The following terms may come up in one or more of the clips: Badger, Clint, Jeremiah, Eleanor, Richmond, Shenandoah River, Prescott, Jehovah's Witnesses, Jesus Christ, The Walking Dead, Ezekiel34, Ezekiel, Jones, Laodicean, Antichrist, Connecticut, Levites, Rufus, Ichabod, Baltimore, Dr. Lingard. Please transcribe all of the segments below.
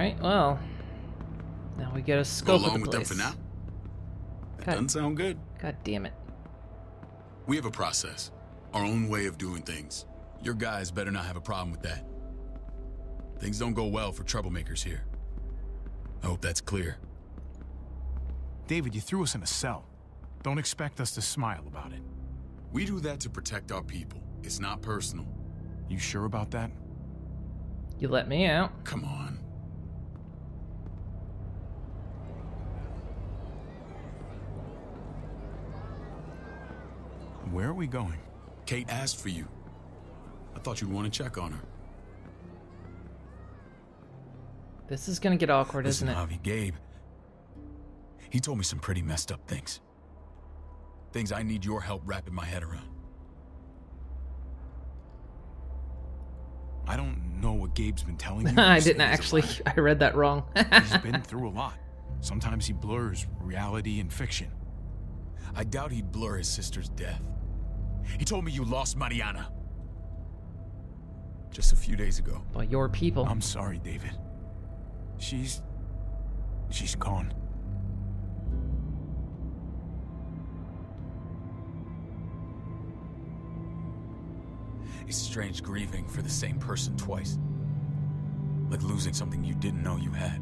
Alright, well. Now we get a scope of the place. Go along with them for now? That doesn't sound good. God damn it. We have a process. Our own way of doing things. Your guys better not have a problem with that. Things don't go well for troublemakers here. I hope that's clear. David, you threw us in a cell. Don't expect us to smile about it. We do that to protect our people. It's not personal. You sure about that? You let me out. Come on. Where are we going? Kate asked for you. I thought you'd want to check on her. This is gonna get awkward, isn't it? Javi, Gabe. He told me some pretty messed up things. Things I need your help wrapping my head around. I don't know what Gabe's been telling you. I didn't actually. I read that wrong. He's been through a lot. Sometimes he blurs reality and fiction. I doubt he'd blur his sister's death. He told me you lost Mariana. Just a few days ago. By your people. I'm sorry, David. She's gone. It's strange grieving for the same person twice. Like losing something you didn't know you had.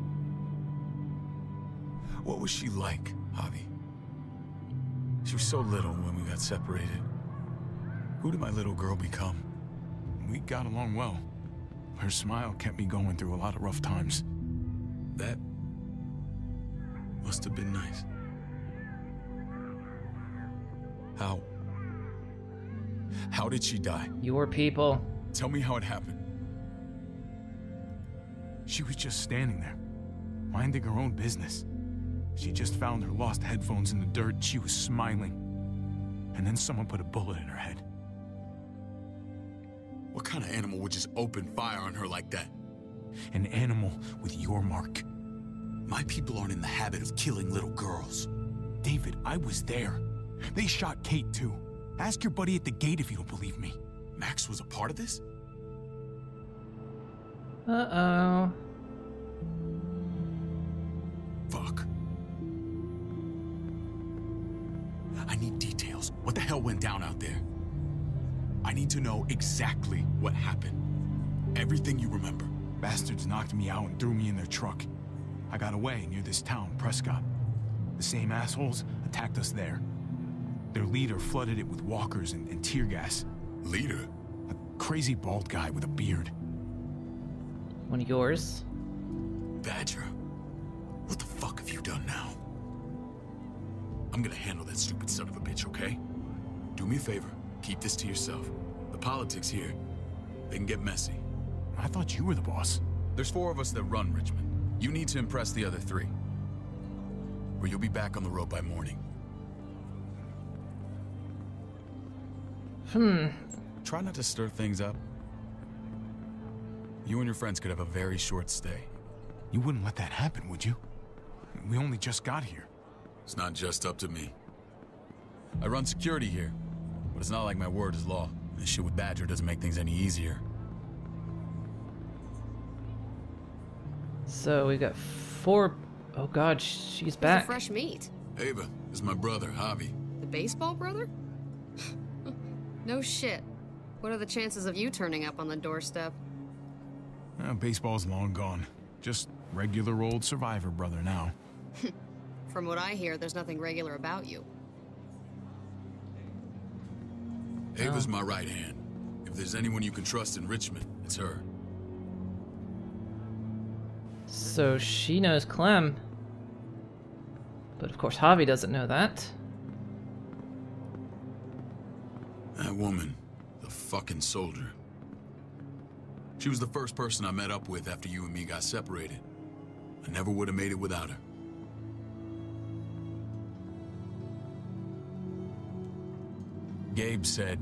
What was she like, Javi? She was so little when we got separated. Who did my little girl become? We got along well. Her smile kept me going through a lot of rough times. That must have been nice. How did she die? Your people. Tell me how it happened. She was just standing there, minding her own business. She just found her lost headphones in the dirt. She was smiling. And then someone put a bullet in her head. What kind of animal would just open fire on her like that? An animal with your mark. My people aren't in the habit of killing little girls. David, I was there. They shot Kate too. Ask your buddy at the gate if you don't believe me. Max was a part of this? Uh-oh. Fuck. I need details. What the hell went down out there? I need to know exactly what happened. Everything you remember. Bastards knocked me out and threw me in their truck. I got away near this town, Prescott. The same assholes attacked us there. Their leader flooded it with walkers and tear gas. Leader? A crazy bald guy with a beard. One of yours? Badger. What the fuck have you done now? I'm gonna handle that stupid son of a bitch, okay? Do me a favor. Keep this to yourself. The politics here, they can get messy. I thought you were the boss. There's four of us that run Richmond. You need to impress the other three. Or you'll be back on the road by morning. Try not to stir things up. You and your friends could have a very short stay. You wouldn't let that happen, would you? We only just got here. It's not just up to me. I run security here, but it's not like my word is law. This shit with Badger doesn't make things any easier. So we got four... Oh god, she's back. Fresh meat. Ava is my brother, Javi. The baseball brother? No shit. What are the chances of you turning up on the doorstep? Baseball's long gone. Just regular old survivor brother now. From what I hear, there's nothing regular about you. Ava's my right hand. If there's anyone you can trust in Richmond, it's her. So she knows Clem. But of course Javi doesn't know that. That woman, the fucking soldier. She was the first person I met up with after you and me got separated. I never would have made it without her. Gabe said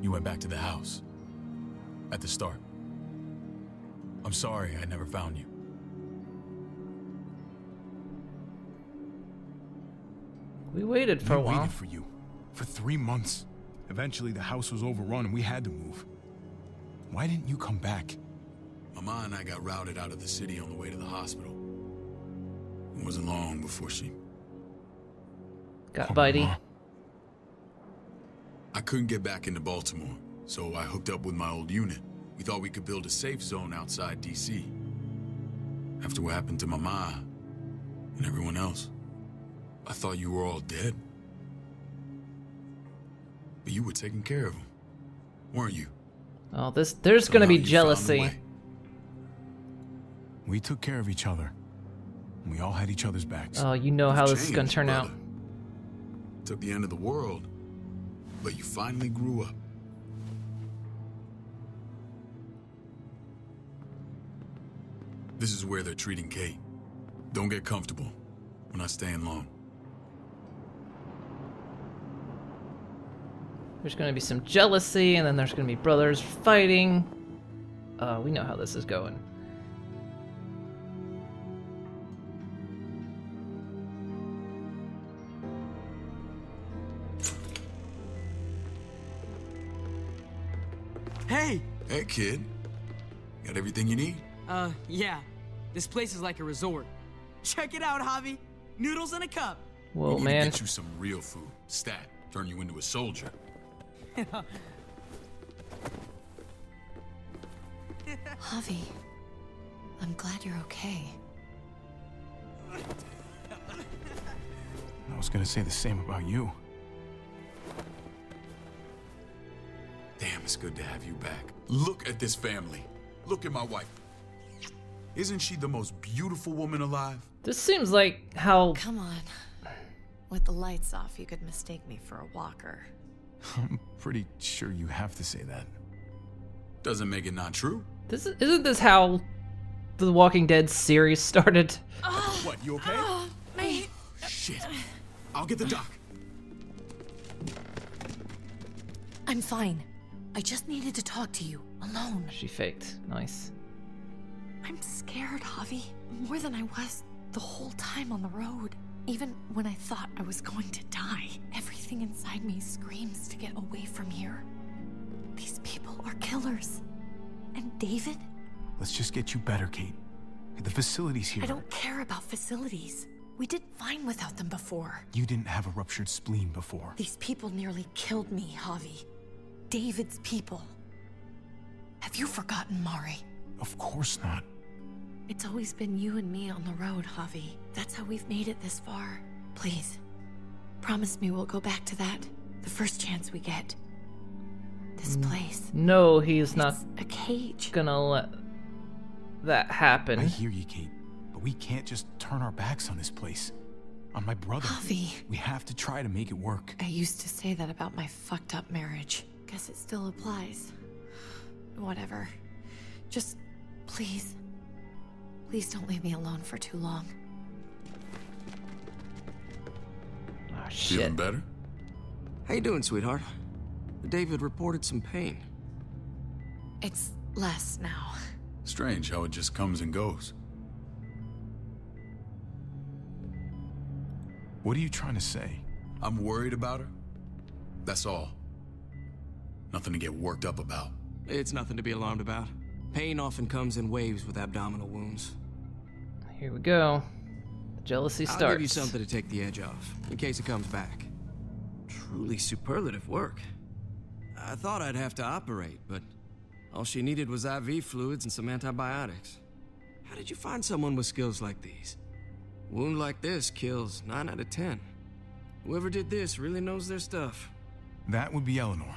you went back to the house. At the start. I'm sorry I never found you. We waited for a while. We waited for you. For 3 months. Eventually the house was overrun and we had to move. Why didn't you come back? Mama and I got routed out of the city on the way to the hospital. It wasn't long before she... got bitey. I couldn't get back into Baltimore, so I hooked up with my old unit. We thought we could build a safe zone outside D.C. After what happened to Mama and everyone else, I thought you were all dead. But you were taking care of them, weren't you? Oh, this, there's gonna be jealousy. We took care of each other. We all had each other's backs. Oh, you know how this is gonna turn out. Took the end of the world, but you finally grew up. This is where they're treating Kate. Don't get comfortable. We're not staying long. There's gonna be some jealousy, and then there's gonna be brothers fighting. We know how this is going. Hey! Hey, kid. Got everything you need? Yeah. This place is like a resort. Check it out, Javi. Noodles in a cup. Whoa, man. We need to get you some real food. Stat. Turn you into a soldier. Javi, I'm glad you're okay. I was gonna say the same about you. Damn, it's good to have you back. Look at this family. Look at my wife. Isn't she the most beautiful woman alive? This seems like how... Come on. With the lights off, you could mistake me for a walker. I'm pretty sure you have to say that. Doesn't make it not true. This is, isn't this how the Walking Dead series started? What, you okay? My... Shit. I'll get the doc. I'm fine. I just needed to talk to you, alone. She faked. Nice. I'm scared, Javi. More than I was the whole time on the road. Even when I thought I was going to die, everything inside me screams to get away from here. These people are killers. And David? Let's just get you better, Kate. The facilities here. I don't care about facilities. We did fine without them before. You didn't have a ruptured spleen before. These people nearly killed me, Javi. David's people. Have you forgotten, Mari? Of course not. It's always been you and me on the road, Javi. That's how we've made it this far. Please, promise me we'll go back to that the first chance we get. This place. No, he's not a cage. Gonna let that happen. I hear you, Kate, but we can't just turn our backs on this place. On my brother. Javi. We have to try to make it work. I used to say that about my fucked up marriage. Guess it still applies. Whatever. Just please. Please don't leave me alone for too long. Oh, shit. Feeling better? How you doing, sweetheart? David reported some pain. It's less now. Strange how it just comes and goes. What are you trying to say? I'm worried about her. That's all. Nothing to get worked up about. It's nothing to be alarmed about. Pain often comes in waves with abdominal wounds. Here we go. The jealousy starts. I'll give you something to take the edge off, in case it comes back. Truly superlative work. I thought I'd have to operate, but all she needed was IV fluids and some antibiotics. How did you find someone with skills like these? A wound like this kills 9 out of 10. Whoever did this really knows their stuff. That would be Eleanor.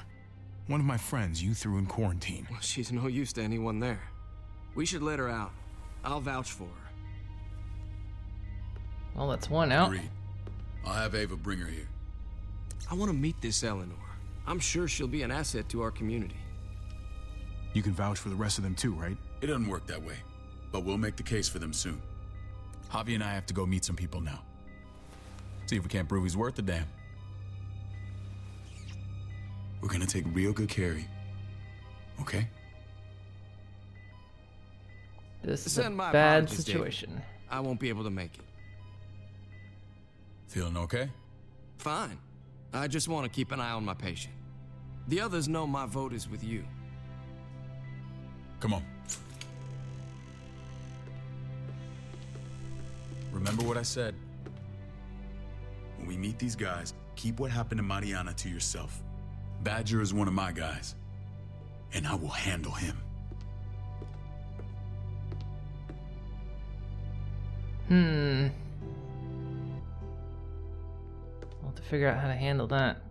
One of my friends you threw in quarantine. Well, she's no use to anyone there. We should let her out. I'll vouch for her. Well, that's one out. Agreed. I'll have Ava bring her here. I want to meet this Eleanor. I'm sure she'll be an asset to our community. You can vouch for the rest of them too, right? It doesn't work that way, but we'll make the case for them soon. Javi and I have to go meet some people now. See if we can't prove he's worth the damn. We're gonna take real good care of you, okay? This is a bad situation. David. I won't be able to make it. Feeling okay? Fine. I just want to keep an eye on my patient. The others know my vote is with you. Come on. Remember what I said. When we meet these guys, keep what happened to Mariana to yourself. Badger is one of my guys, and I will handle him. I'll have to figure out how to handle that.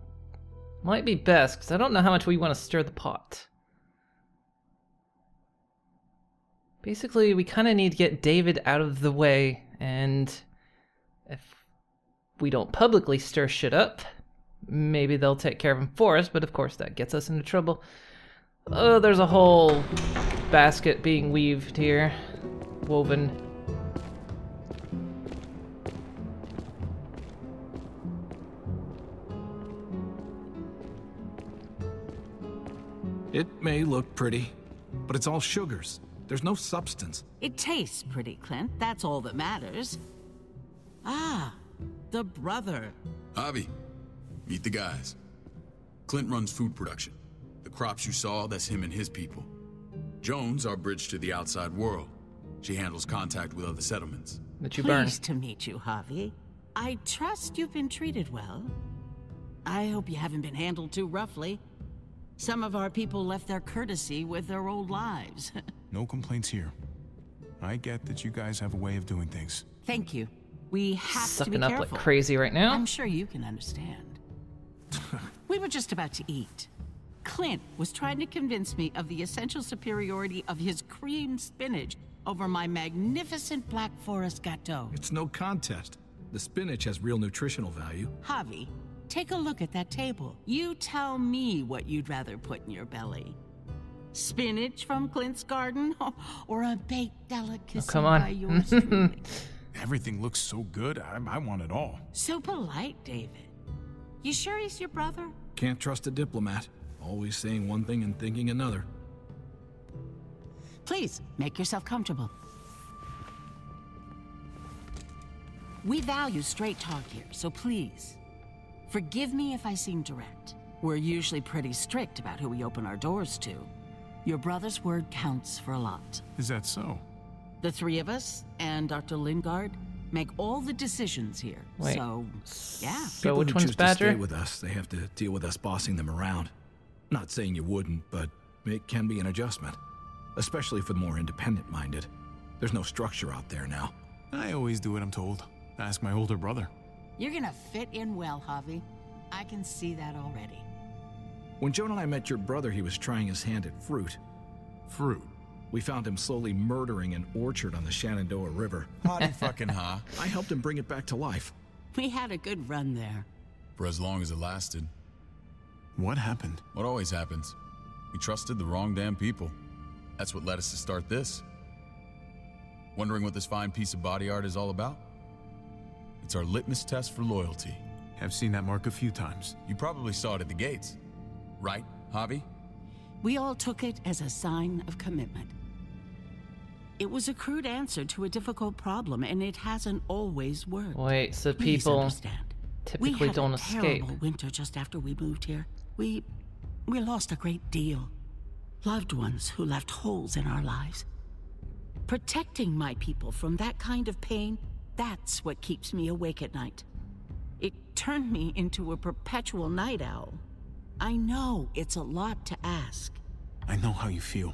Might be best, because I don't know how much we want to stir the pot. Basically, we kind of need to get David out of the way, and if we don't publicly stir shit up, maybe they'll take care of him for us, but of course that gets us into trouble. Oh, there's a whole basket being weaved here. Woven. It may look pretty, but it's all sugars. There's no substance. It tastes pretty, Clint. That's all that matters. Ah, the brother. Javi, meet the guys. Clint runs food production. The crops you saw, that's him and his people. Jones, our bridge to the outside world. She handles contact with other settlements. That you burn. Pleased to meet you, Javi. I trust you've been treated well. I hope you haven't been handled too roughly. Some of our people left their courtesy with their old lives. No complaints here. I get that you guys have a way of doing things. Thank you. We have to be careful. Sucking up like crazy right now. I'm sure you can understand. We were just about to eat. Clint was trying to convince me of the essential superiority of his cream spinach over my magnificent black forest gâteau. It's no contest. The spinach has real nutritional value. Javi, take a look at that table. You tell me what you'd rather put in your belly. Spinach from Clint's garden, or a baked delicacy by yours truly. Everything looks so good, I want it all. So polite, David. You sure he's your brother? Can't trust a diplomat. Always saying one thing and thinking another. Please, make yourself comfortable. We value straight talk here, so please. Forgive me if I seem direct. We're usually pretty strict about who we open our doors to. Your brother's word counts for a lot. Is that so? The three of us and Dr. Lingard make all the decisions here. Wait. So, yeah. So which one's Badger? People who choose to stay with us, they have to deal with us bossing them around. Not saying you wouldn't, but it can be an adjustment. Especially for the more independent-minded. There's no structure out there now. I always do what I'm told. Ask my older brother. You're gonna fit in well, Javi. I can see that already. When Joan and I met your brother, he was trying his hand at fruit. Fruit? We found him slowly murdering an orchard on the Shenandoah River. Hotty fucking ha. I helped him bring it back to life. We had a good run there. For as long as it lasted. What happened? What always happens. We trusted the wrong damn people. That's what led us to start this. Wondering what this fine piece of body art is all about? It's our litmus test for loyalty. I've seen that mark a few times. You probably saw it at the gates. Right, Javi? We all took it as a sign of commitment. It was a crude answer to a difficult problem, and it hasn't always worked. Wait, so people typically don't escape. We had a terrible winter just after we moved here. We lost a great deal. Loved ones who left holes in our lives. Protecting my people from that kind of pain, that's what keeps me awake at night. It turned me into a perpetual night owl. I know it's a lot to ask. I know how you feel.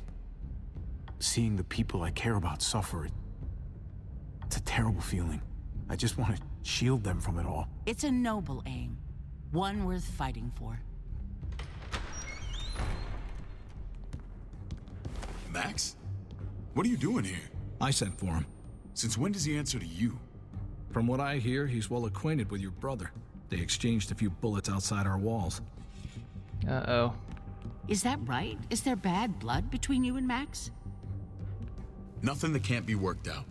Seeing the people I care about suffer, it's a terrible feeling. I just want to shield them from it all. It's a noble aim, one worth fighting for. Max? What are you doing here? I sent for him. Since when does he answer to you? From what I hear, he's well acquainted with your brother. They exchanged a few bullets outside our walls. Uh-oh. Is that right? Is there bad blood between you and Max? Nothing that can't be worked out.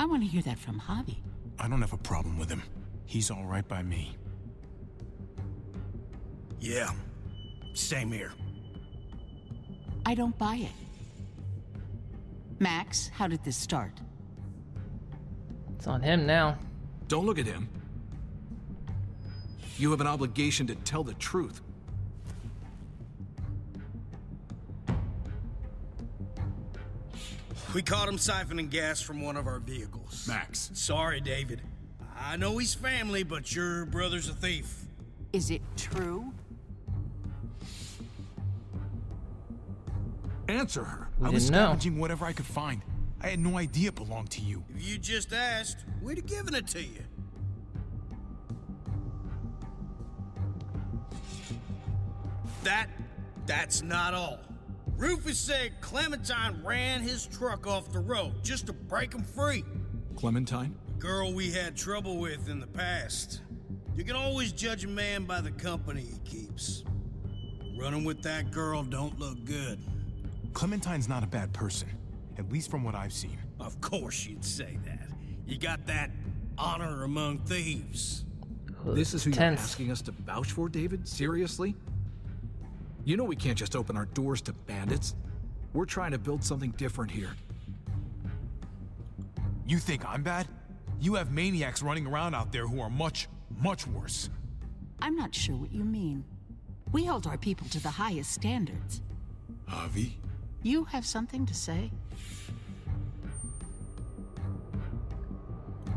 I want to hear that from Javi. I don't have a problem with him. He's all right by me. Yeah, same here. I don't buy it. Max, how did this start? It's on him now. Don't look at him. You have an obligation to tell the truth. We caught him siphoning gas from one of our vehicles. Max. Sorry, David. I know he's family, but your brother's a thief. Is it true? Answer her. I was scavenging whatever I could find. I had no idea it belonged to you. If you just asked, we'd have given it to you. That's not all. Rufus said Clementine ran his truck off the road just to break him free. Clementine? The girl we had trouble with in the past. You can always judge a man by the company he keeps. Running with that girl don't look good. Clementine's not a bad person, at least from what I've seen. Of course you'd say that. You got that honor among thieves. This is who you're asking us to vouch for, David? Seriously? You know we can't just open our doors to bandits. We're trying to build something different here. You think I'm bad? You have maniacs running around out there who are much, much worse. I'm not sure what you mean. We hold our people to the highest standards. Avi? You have something to say?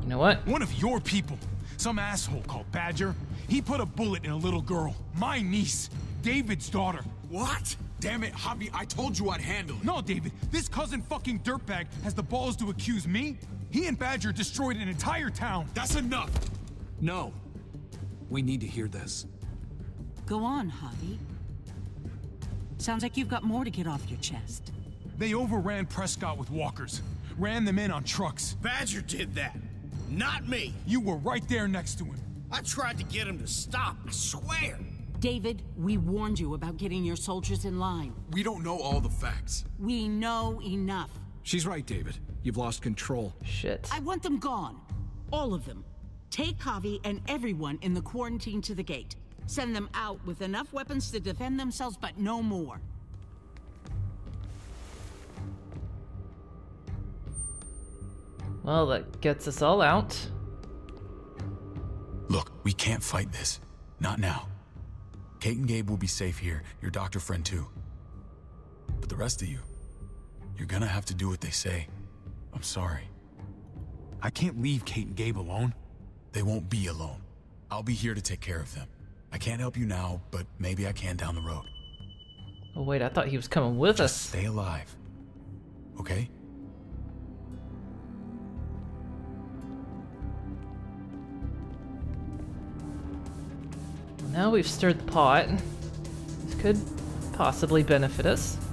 You know what? One of your people, some asshole called Badger, he put a bullet in a little girl, my niece. David's daughter. What? Damn it, Javi, I told you I'd handle it. No, David, this cousin fucking dirtbag has the balls to accuse me? He and Badger destroyed an entire town. That's enough. No. We need to hear this. Go on, Javi. Sounds like you've got more to get off your chest. They overran Prescott with walkers. Ran them in on trucks. Badger did that. Not me. You were right there next to him. I tried to get him to stop, I swear. David, we warned you about getting your soldiers in line. We don't know all the facts. We know enough. She's right, David. You've lost control. Shit. I want them gone. All of them. Take Javi and everyone in the quarantine to the gate. Send them out with enough weapons to defend themselves, but no more. Well, that gets us all out. Look, we can't fight this. Not now. Kate and Gabe will be safe here, your doctor friend too. But the rest of you, you're gonna have to do what they say. I'm sorry. I can't leave Kate and Gabe alone. They won't be alone. I'll be here to take care of them. I can't help you now, but maybe I can down the road. Oh wait, I thought he was coming with us. Stay alive, okay? Now we've stirred the pot. This could possibly benefit us.